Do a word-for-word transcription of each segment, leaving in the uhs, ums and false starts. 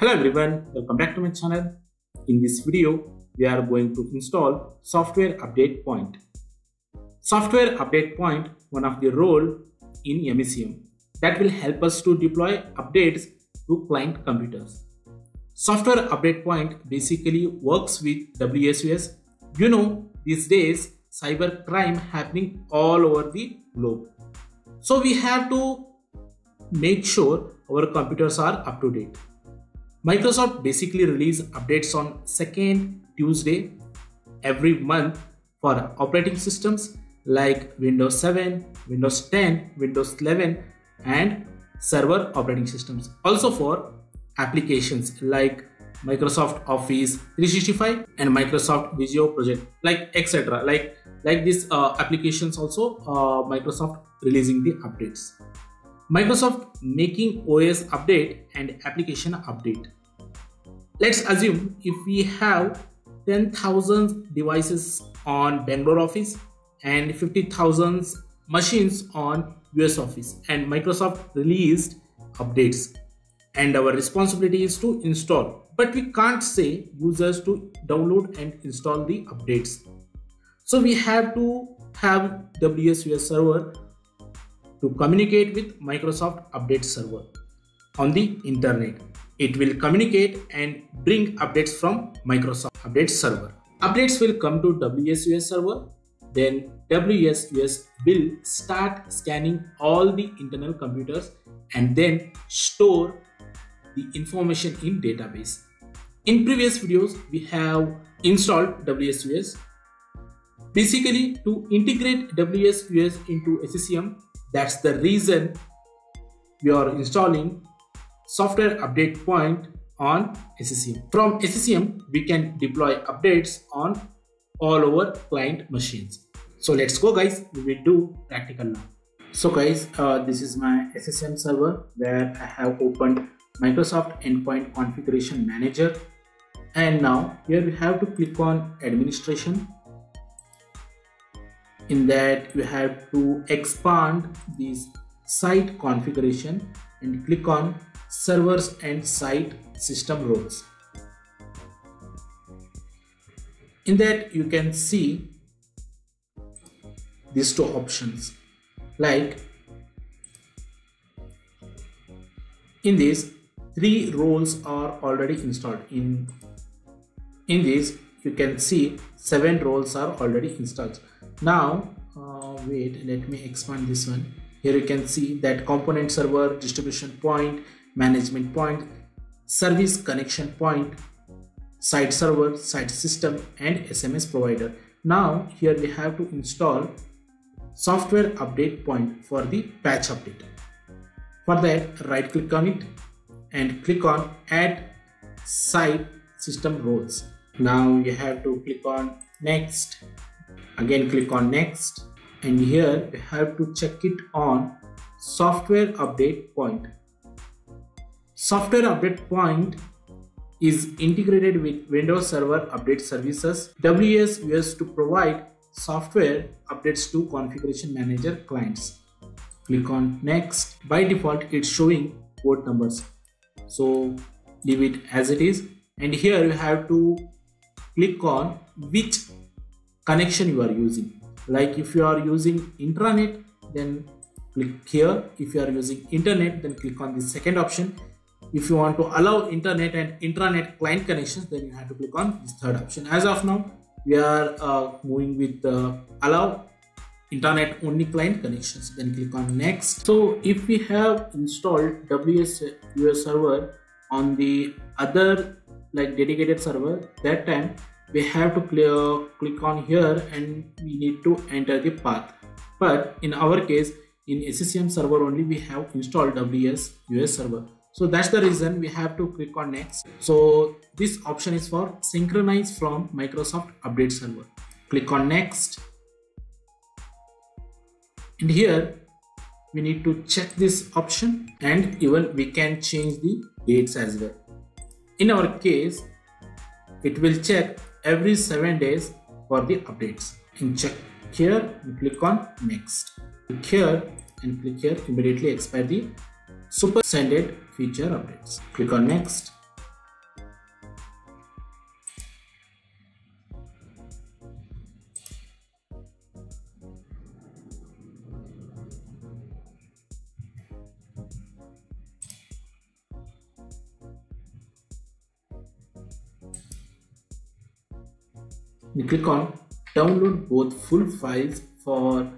Hello everyone, welcome back to my channel. In this video, we are going to install Software Update Point. Software Update Point, one of the role in M E C M that will help us to deploy updates to client computers. Software Update Point basically works with W S U S. You know, these days, cyber crime happening all over the globe. So we have to make sure our computers are up to date. Microsoft basically releases updates on second Tuesday every month for operating systems like Windows seven, Windows ten, Windows eleven and server operating systems. Also for applications like Microsoft Office three sixty-five and Microsoft Visio Project, like et cetera. Like, like these uh, applications also uh, Microsoft releasing the updates. Microsoft making O S update and application update. Let's assume if we have ten thousand devices on Bangalore office and fifty thousand machines on U S office, and Microsoft released updates, and our responsibility is to install, but we can't say users to download and install the updates. So we have to have W S U S server to communicate with Microsoft update server on the internet. It will communicate and bring updates from Microsoft update server. Updates will come to W S U S server, then W S U S will start scanning all the internal computers and then store the information in database. In previous videos, we have installed W S U S. Basically, to integrate W S U S into S C C M, that's the reason we are installing Software Update Point on S C C M. From S C C M, we can deploy updates on all over client machines. So let's go guys, we will do practical now. So guys, uh, this is my S C C M server where I have opened Microsoft Endpoint Configuration Manager. And now here we have to click on administration. In that, you have to expand this site configuration and click on servers and site system roles. In that, you can see these two options. Like in this, three roles are already installed. In, in this, you can see seven roles are already installed. Now uh, wait, let me expand this one. Here you can see that component server, distribution point, management point, service connection point, site server, site system and S M S provider. Now here we have to install Software Update Point for the patch update. For that, right click on it and click on add site system roles. Now you have to click on next. Again click on next, and here you have to check it on Software Update Point. Software Update Point is integrated with Windows Server Update Services W S U S to provide software updates to Configuration Manager clients. Click on next. By default, it's showing port numbers, so leave it as it is. And here you have to click on which connection you are using. Like if you are using intranet, then click here. If you are using internet, then click on the second option. If you want to allow internet and intranet client connections, then you have to click on this third option. As of now, we are uh, moving with uh, allow internet only client connections, then click on next. So if we have installed W S U S server on the other like dedicated server, that time we have to clear, click on here and we need to enter the path. But in our case, in S C C M server only, we have installed W S U S server. So that's the reason we have to click on next. So this option is for synchronize from Microsoft Update Server. Click on next. And here we need to check this option, and even we can change the dates as well. In our case, it will check every seven days for the updates. And check here and click on next. Click here and click here, immediately expire the superintended feature updates. Click on next. we click on download both full files for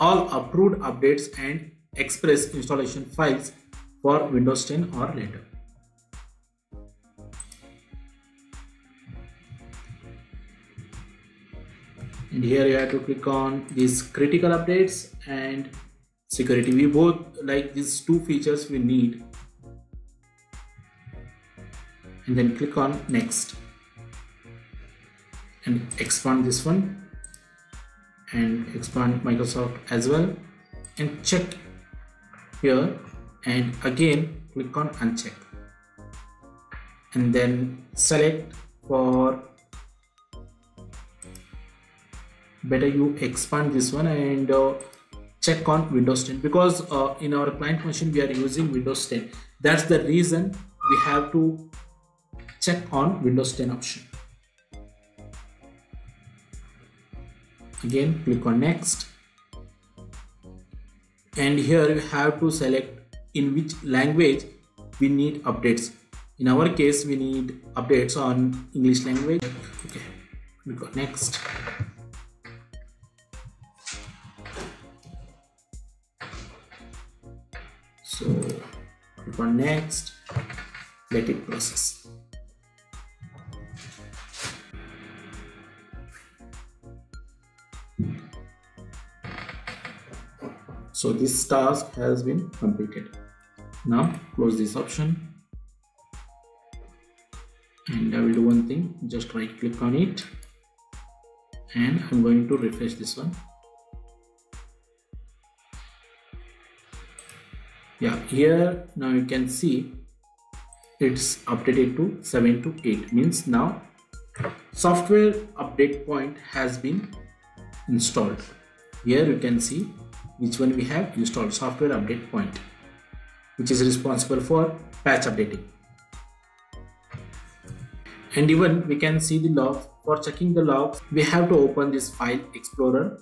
all approved updates and express installation files for Windows ten or later. And here you have to click on these critical updates and security. We both like these two features we need. And then click on next and expand this one and expand Microsoft as well and check here and again click on uncheck and then select for better you expand this one and uh, check on Windows ten because uh, in our client machine we are using Windows ten. That's the reason we have to check on Windows ten option. Again click on next and here you have to select in which language we need updates. In our case we need updates on English language. Okay, click on next so click on next, let it process. So this task has been completed. Now close this option and I will do one thing, just right click on it and I'm going to refresh this one. Yeah, here now you can see it's updated to seven to eight, means now software update point has been installed. Here you can see which one we have installed, software update point, which is responsible for patch updating. And even we can see the logs. For checking the logs, we have to open this file explorer.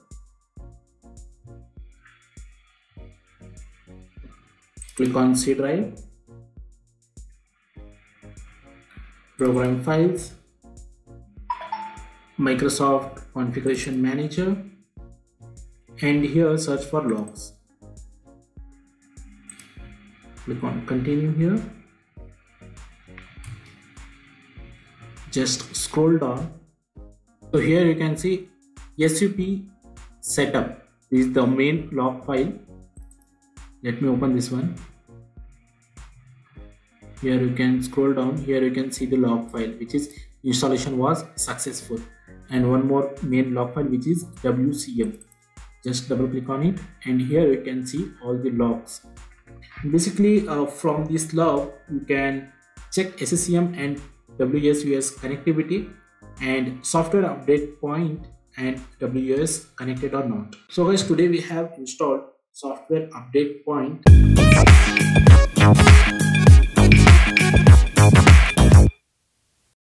Click on C drive, program files, Microsoft Configuration Manager, and here search for logs. Click on continue here. Just scroll down. So here you can see S U P setup is the main log file. Let me open this one. Here you can scroll down. Here you can see the log file, which is installation was successful, and one more main log file which is W C M. Just double click on it and here you can see all the logs. Basically uh, from this log you can check S C C M and W S U S connectivity and software update point and W S U S connected or not. So guys, today we have installed software update point.